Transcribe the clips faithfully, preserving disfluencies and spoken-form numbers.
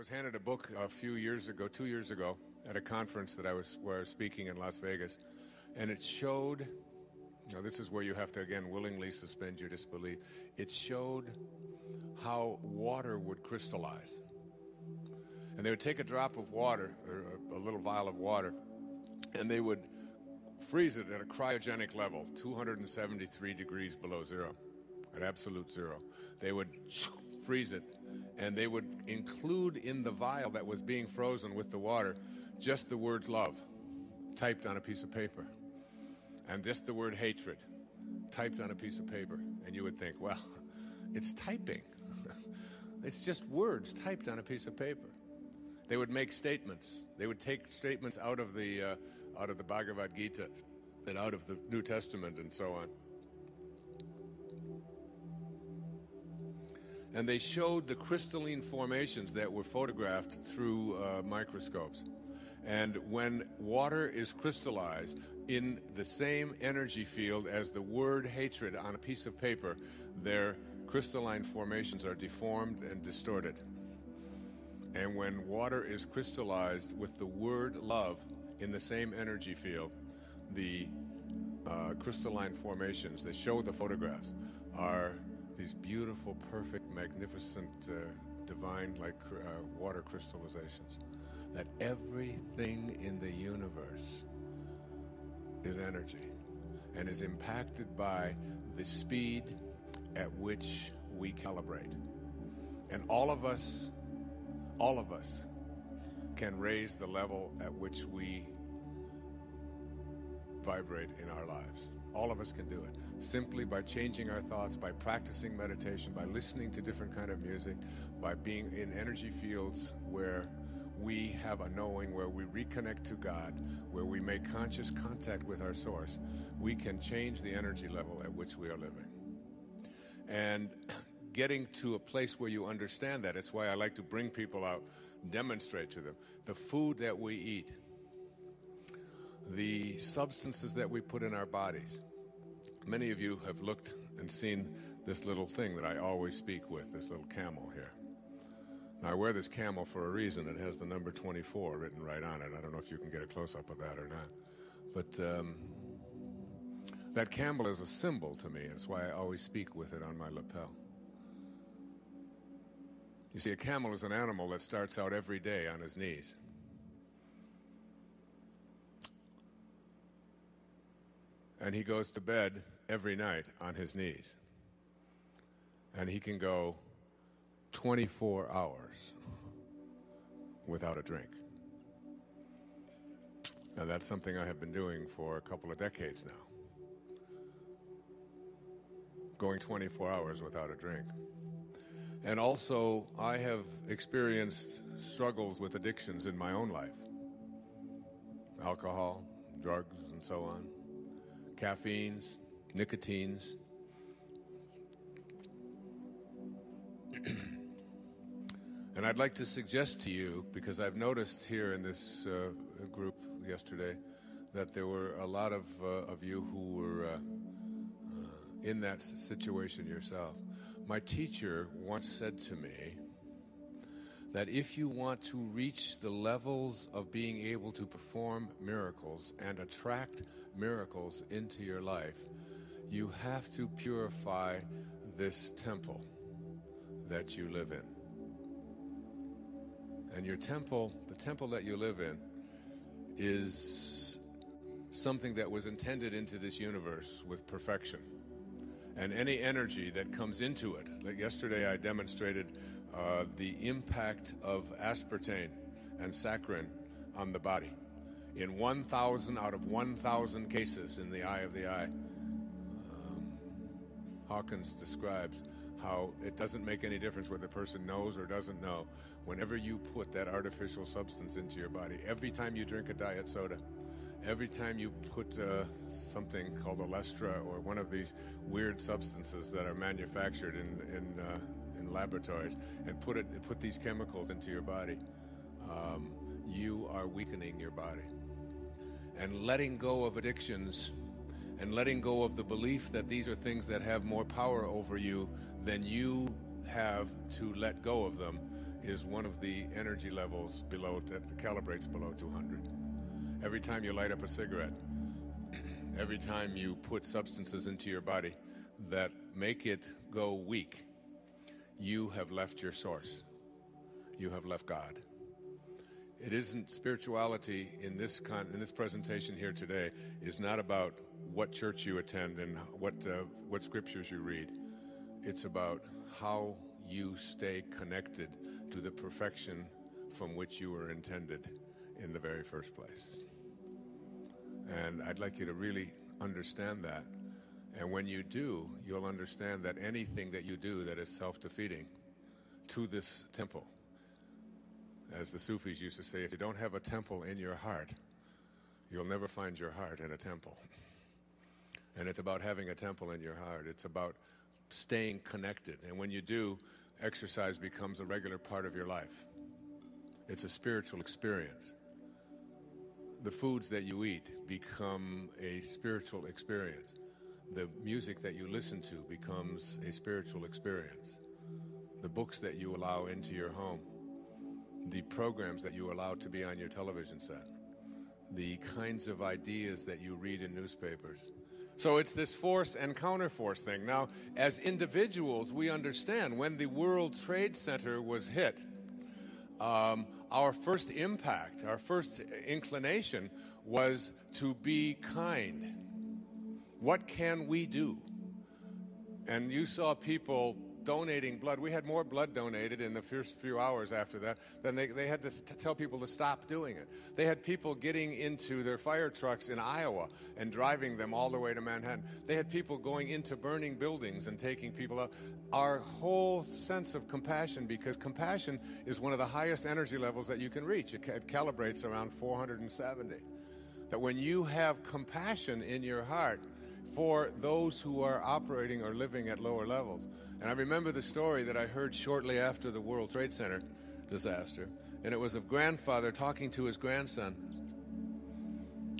was handed a book a few years ago, two years ago, at a conference that I was, where I was speaking in Las Vegas, and it showed, now this is where you have to, again, willingly suspend your disbelief, it showed how water would crystallize. And they would take a drop of water, or a little vial of water, and they would freeze it at a cryogenic level, two hundred seventy-three degrees below zero, at absolute zero. They would freeze it, and they would include in the vial that was being frozen with the water just the words love, typed on a piece of paper, and just the word hatred, typed on a piece of paper. And you would think, well, it's typing. It's just words typed on a piece of paper. They would make statements. They would take statements out of the uh, out of the Bhagavad Gita and out of the New Testament and so on. And they showed the crystalline formations that were photographed through uh, microscopes. And when water is crystallized in the same energy field as the word hatred on a piece of paper, their crystalline formations are deformed and distorted. And when water is crystallized with the word love in the same energy field, the uh, crystalline formations that show the photographs are these beautiful, perfect, magnificent, uh, divine, like uh, water crystallizations. That everything in the universe is energy and is impacted by the speed at which we calibrate. And all of us, all of us can raise the level at which we vibrate in our lives. All of us can do it simply by changing our thoughts, by practicing meditation, by listening to different kind of music, by being in energy fields where we have a knowing, where we reconnect to God, where we make conscious contact with our source. We can change the energy level at which we are living. And getting to a place where you understand that, it's why I like to bring people out, demonstrate to them. The food that we eat, the substances that we put in our bodies. Many of you have looked and seen this little thing that I always speak with, this little camel here. Now, I wear this camel for a reason. It has the number twenty-four written right on it. I don't know if you can get a close-up of that or not. But um, that camel is a symbol to me, and it's why I always speak with it on my lapel. You see, a camel is an animal that starts out every day on his knees. And he goes to bed every night on his knees. And he can go twenty-four hours without a drink. And that's something I have been doing for a couple of decades now. Going twenty-four hours without a drink. And also, I have experienced struggles with addictions in my own life. Alcohol, drugs, and so on. Caffeines, nicotines. And I'd like to suggest to you, because I've noticed here in this uh, group yesterday, that there were a lot of, uh, of you who were uh, uh, in that situation yourself. My teacher once said to me that if you want to reach the levels of being able to perform miracles and attract miracles into your life, you have to purify this temple that you live in. And your temple, the temple that you live in, is something that was intended into this universe with perfection. And any energy that comes into it. Like yesterday I demonstrated uh, the impact of aspartame and saccharin on the body. In one thousand out of one thousand cases in the eye of the eye, um, Hawkins describes how it doesn't make any difference whether the person knows or doesn't know. Whenever you put that artificial substance into your body, every time you drink a diet soda, every time you put uh, something called Alestra or one of these weird substances that are manufactured in in, uh, in laboratories and put it put these chemicals into your body, um, you are weakening your body. And letting go of addictions and letting go of the belief that these are things that have more power over you than you have to let go of them is one of the energy levels below that calibrates below two hundred. Every time you light up a cigarette, every time you put substances into your body that make it go weak, you have left your source. You have left God. It isn't spirituality in this con in this presentation here today is not about what church you attend and what uh, what scriptures you read. It's about how you stay connected to the perfection from which you were intended in the very first place. And I'd like you to really understand that. And when you do, you'll understand that anything that you do that is self-defeating to this temple, as the Sufis used to say, if you don't have a temple in your heart, you'll never find your heart in a temple. And it's about having a temple in your heart. It's about staying connected. And when you do, exercise becomes a regular part of your life. It's a spiritual experience. The foods that you eat become a spiritual experience. The music that you listen to becomes a spiritual experience. The books that you allow into your home, the programs that you allow to be on your television set, the kinds of ideas that you read in newspapers. So it's this force and counterforce thing. Now, as individuals, we understand when the World Trade Center was hit, um, our first impact, our first inclination was to be kind. What can we do? And you saw people donating blood. We had more blood donated in the first few hours after that than they, they had to tell people to stop doing it. They had people getting into their fire trucks in Iowa and driving them all the way to Manhattan. They had people going into burning buildings and taking people out. Our whole sense of compassion, because compassion is one of the highest energy levels that you can reach. It, it calibrates around four hundred seventy. That when you have compassion in your heart for those who are operating or living at lower levels. And I remember the story that I heard shortly after the World Trade Center disaster, and it was of grandfather talking to his grandson.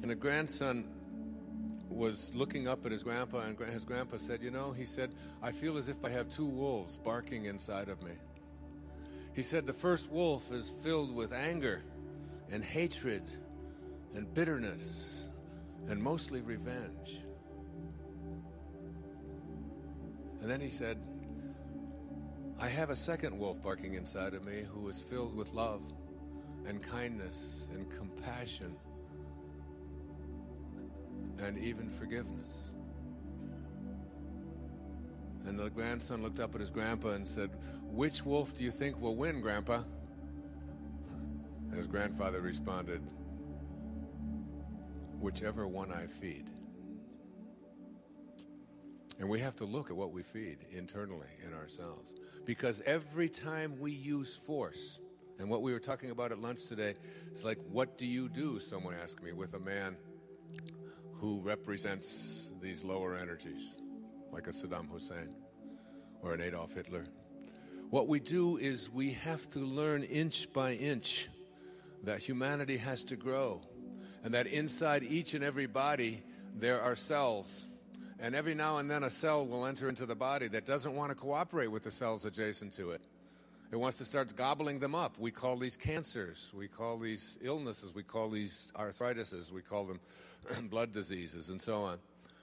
And the grandson was looking up at his grandpa, and his grandpa said, you know, he said, I feel as if I have two wolves barking inside of me. He said, the first wolf is filled with anger and hatred and bitterness and mostly revenge. And then he said, I have a second wolf barking inside of me who is filled with love and kindness and compassion and even forgiveness. And the grandson looked up at his grandpa and said, which wolf do you think will win, Grandpa? And his grandfather responded, whichever one I feed. And we have to look at what we feed internally in ourselves. Because every time we use force, and what we were talking about at lunch today, it's like, what do you do, someone asked me, with a man who represents these lower energies, like a Saddam Hussein or an Adolf Hitler? What we do is we have to learn inch by inch that humanity has to grow, and that inside each and every body there are cells. And every now and then a cell will enter into the body that doesn't want to cooperate with the cells adjacent to it. It wants to start gobbling them up. We call these cancers. We call these illnesses. We call these arthritises. We call them blood diseases and so on.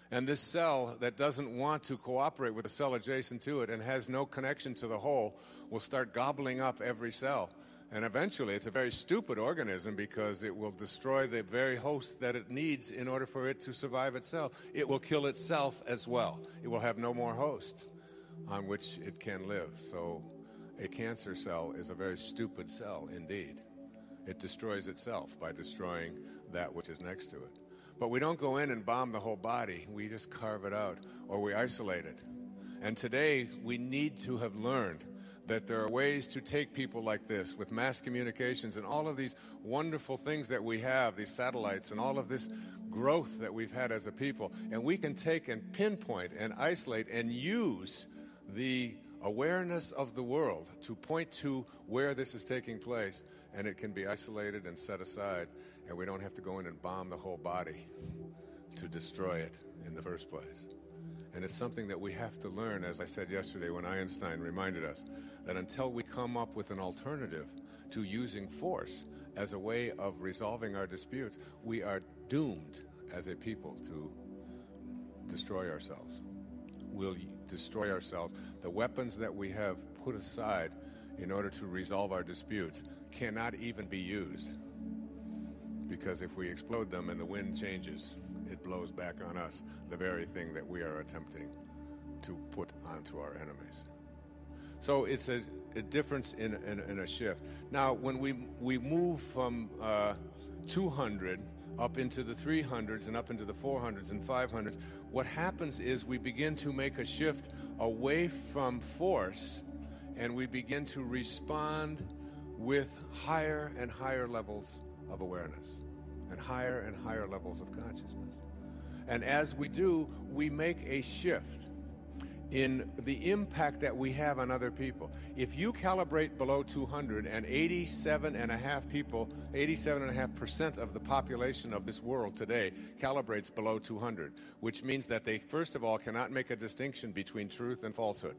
And this cell that doesn't want to cooperate with the cell adjacent to it and has no connection to the whole will start gobbling up every cell. And eventually it's a very stupid organism because it will destroy the very host that it needs in order for it to survive itself. It will kill itself as well. It will have no more host on which it can live. So a cancer cell is a very stupid cell indeed. It destroys itself by destroying that which is next to it. But we don't go in and bomb the whole body. We just carve it out or we isolate it. And today we need to have learned that there are ways to take people like this with mass communications and all of these wonderful things that we have, these satellites and all of this growth that we've had as a people. And we can take and pinpoint and isolate and use the awareness of the world to point to where this is taking place. And it can be isolated and set aside. And we don't have to go in and bomb the whole body to destroy it in the first place. And it's something that we have to learn, as I said yesterday when Einstein reminded us, that until we come up with an alternative to using force as a way of resolving our disputes, we are doomed as a people to destroy ourselves. We'll destroy ourselves. The weapons that we have put aside in order to resolve our disputes cannot even be used, because if we explode them and the wind changes, it blows back on us, the very thing that we are attempting to put onto our enemies. So it's a, a difference in, in, in a shift. Now, when we, we move from uh, two hundred up into the three hundreds and up into the four hundreds and five hundreds, what happens is we begin to make a shift away from force, and we begin to respond with higher and higher levels of awareness and higher and higher levels of consciousness. And as we do, we make a shift in the impact that we have on other people. If you calibrate below two hundred and eighty-seven and a half people, eighty-seven and a half percent of the population of this world today calibrates below two hundred, which means that they, first of all, cannot make a distinction between truth and falsehood.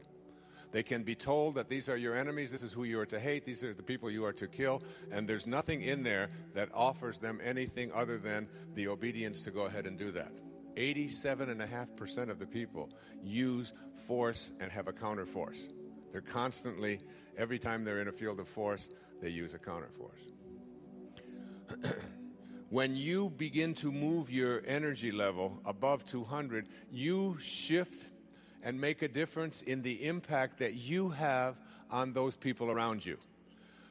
They can be told that these are your enemies, this is who you are to hate, these are the people you are to kill, and there's nothing in there that offers them anything other than the obedience to go ahead and do that. eighty-seven and a half percent of the people use force and have a counterforce. They're constantly, every time they're in a field of force, they use a counterforce. When you begin to move your energy level above two hundred, you shift and make a difference in the impact that you have on those people around you.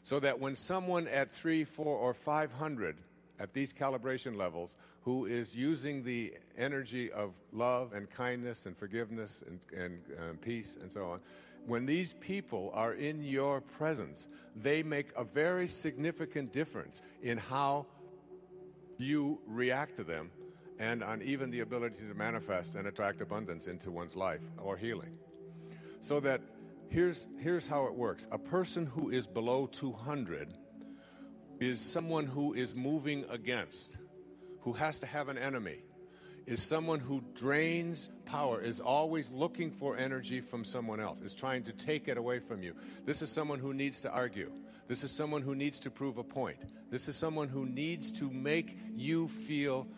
So that when someone at three, four, or five hundred, at these calibration levels, who is using the energy of love and kindness and forgiveness and, and, and peace and so on, when these people are in your presence, they make a very significant difference in how you react to them, and on even the ability to manifest and attract abundance into one's life or healing. So that here's, here's how it works. A person who is below two hundred is someone who is moving against, who has to have an enemy, is someone who drains power, is always looking for energy from someone else, is trying to take it away from you. This is someone who needs to argue. This is someone who needs to prove a point. This is someone who needs to make you feel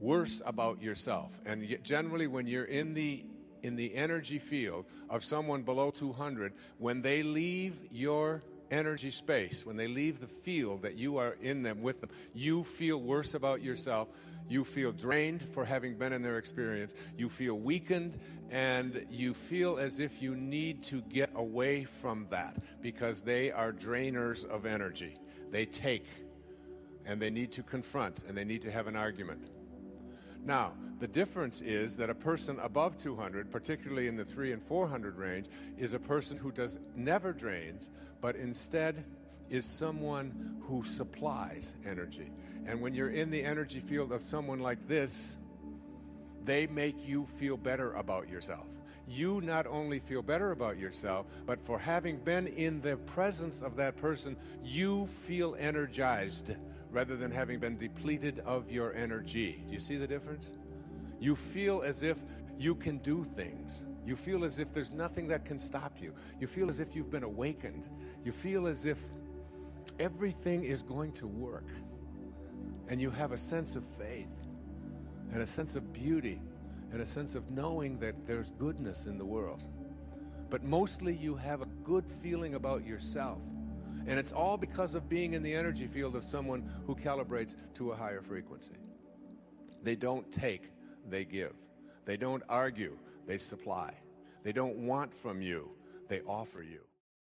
worse about yourself. And yet generally when you're in the in the energy field of someone below two hundred, when they leave your energy space, when they leave the field that you are in them with them, you feel worse about yourself. You feel drained for having been in their experience. You feel weakened, and you feel as if you need to get away from that, because they are drainers of energy. They take, and they need to confront, and they need to have an argument. Now, the difference is that a person above two hundred, particularly in the three and four hundred range, is a person who does never drains, but instead is someone who supplies energy. And when you're in the energy field of someone like this, they make you feel better about yourself. You not only feel better about yourself, but for having been in the presence of that person, you feel energized, rather than having been depleted of your energy. Do you see the difference? You feel as if you can do things. You feel as if there's nothing that can stop you. You feel as if you've been awakened. You feel as if everything is going to work. And you have a sense of faith, and a sense of beauty, and a sense of knowing that there's goodness in the world. But mostly you have a good feeling about yourself. And it's all because of being in the energy field of someone who calibrates to a higher frequency. They don't take, they give. They don't argue, they supply. They don't want from you, they offer you.